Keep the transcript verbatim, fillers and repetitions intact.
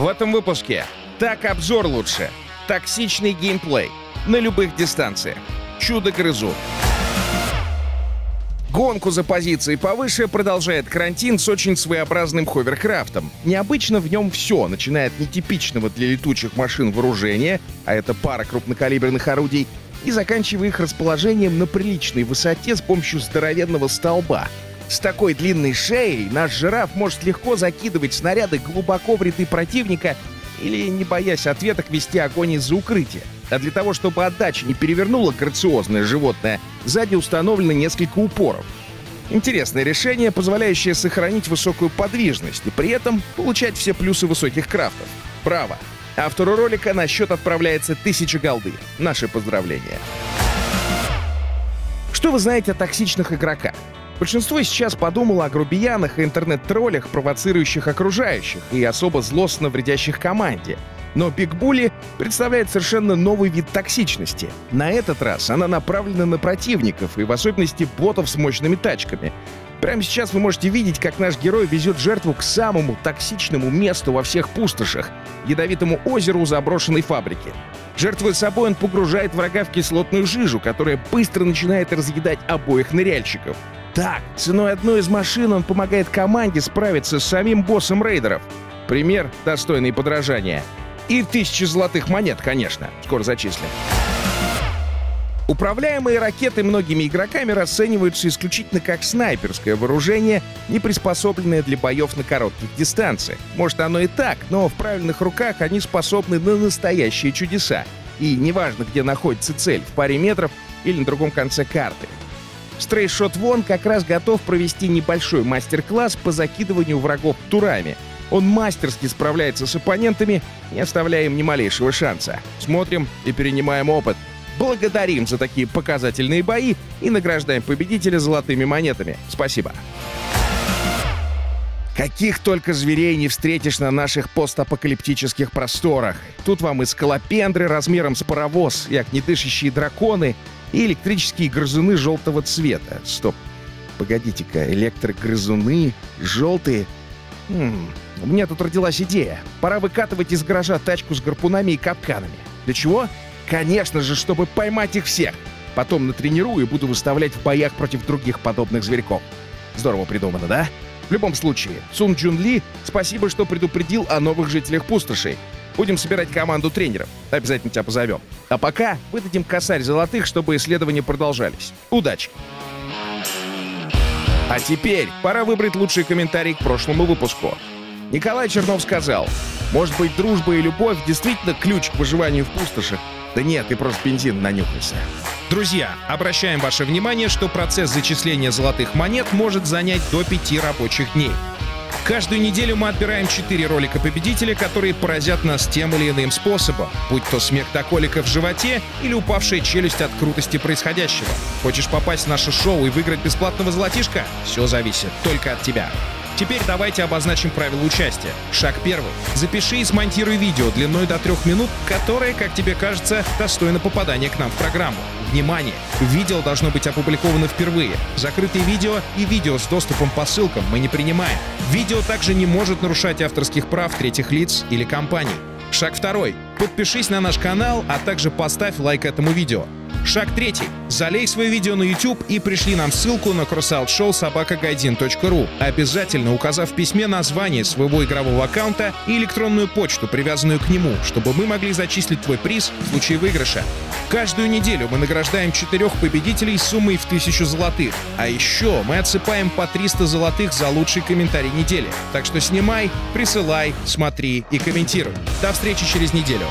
В этом выпуске так обзор лучше, токсичный геймплей на любых дистанциях, чудо-грызун. Гонку за позиции повыше продолжает карантин с очень своеобразным ховеркрафтом. Необычно в нем все, начиная от нетипичного для летучих машин вооружения, а это пара крупнокалиберных орудий, и заканчивая их расположением на приличной высоте с помощью здоровенного столба. С такой длинной шеей наш жираф может легко закидывать снаряды глубоко в ряды противника или, не боясь ответок, вести огонь из-за укрытия. А для того, чтобы отдача не перевернула грациозное животное, сзади установлено несколько упоров. Интересное решение, позволяющее сохранить высокую подвижность и при этом получать все плюсы высоких крафтов. Браво! Автору ролика на счет отправляется тысяча голды. Наши поздравления. Что вы знаете о токсичных игроках? Большинство сейчас подумало о грубиянах и интернет-троллях, провоцирующих окружающих и особо злостно вредящих команде. Но бигбули представляет совершенно новый вид токсичности. На этот раз она направлена на противников и в особенности ботов с мощными тачками. Прямо сейчас вы можете видеть, как наш герой везет жертву к самому токсичному месту во всех пустошах — ядовитому озеру у заброшенной фабрики. Жертвуя собой, он погружает врага в кислотную жижу, которая быстро начинает разъедать обоих ныряльщиков. Так, ценой одной из машин он помогает команде справиться с самим боссом рейдеров. Пример, достойный подражания. И тысячи золотых монет, конечно. Скоро зачислим. Управляемые ракеты многими игроками расцениваются исключительно как снайперское вооружение, не приспособленное для боев на коротких дистанциях. Может, оно и так, но в правильных руках они способны на настоящие чудеса. И неважно, где находится цель, в паре метров или на другом конце карты. StrayShot One как раз готов провести небольшой мастер-класс по закидыванию врагов турами. Он мастерски справляется с оппонентами, не оставляя им ни малейшего шанса. Смотрим и перенимаем опыт. Благодарим за такие показательные бои и награждаем победителя золотыми монетами. Спасибо. Каких только зверей не встретишь на наших постапокалиптических просторах. Тут вам и скалопендры размером с паровоз, и огнедышащие драконы, и электрические грызуны желтого цвета. Стоп. Погодите-ка, электрогрызуны, желтые... Хм, у меня тут родилась идея. Пора выкатывать из гаража тачку с гарпунами и капканами. Для чего? Конечно же, чтобы поймать их всех. Потом натренирую и буду выставлять в боях против других подобных зверьков. Здорово придумано, да? В любом случае, Цун Джун Ли, спасибо, что предупредил о новых жителях пустошей. Будем собирать команду тренеров. Обязательно тебя позовем. А пока выдадим косарь золотых, чтобы исследования продолжались. Удачи! А теперь пора выбрать лучший комментарий к прошлому выпуску. Николай Чернов сказал: «Может быть, дружба и любовь действительно ключ к выживанию в пустошах? Да нет, ты просто бензин нанюхался». Друзья, обращаем ваше внимание, что процесс зачисления золотых монет может занять до пяти рабочих дней. Каждую неделю мы отбираем четыре ролика победителя, которые поразят нас тем или иным способом, будь то смех до колика в животе или упавшая челюсть от крутости происходящего. Хочешь попасть в наше шоу и выиграть бесплатного золотишка? Все зависит только от тебя. Теперь давайте обозначим правила участия. Шаг первый. Запиши и смонтируй видео длиной до трех минут, которое, как тебе кажется, достойно попадания к нам в программу. Внимание! Видео должно быть опубликовано впервые. Закрытые видео и видео с доступом по ссылкам мы не принимаем. Видео также не может нарушать авторских прав третьих лиц или компаний. Шаг второй. Подпишись на наш канал, а также поставь лайк этому видео. Шаг третий. Залей свое видео на YouTube и пришли нам ссылку на кросс аут шоу собака гайджин точка ру, обязательно указав в письме название своего игрового аккаунта и электронную почту, привязанную к нему, чтобы мы могли зачислить твой приз в случае выигрыша. Каждую неделю мы награждаем четырех победителей суммой в тысячу золотых. А еще мы отсыпаем по триста золотых за лучший комментарий недели. Так что снимай, присылай, смотри и комментируй. До встречи через неделю.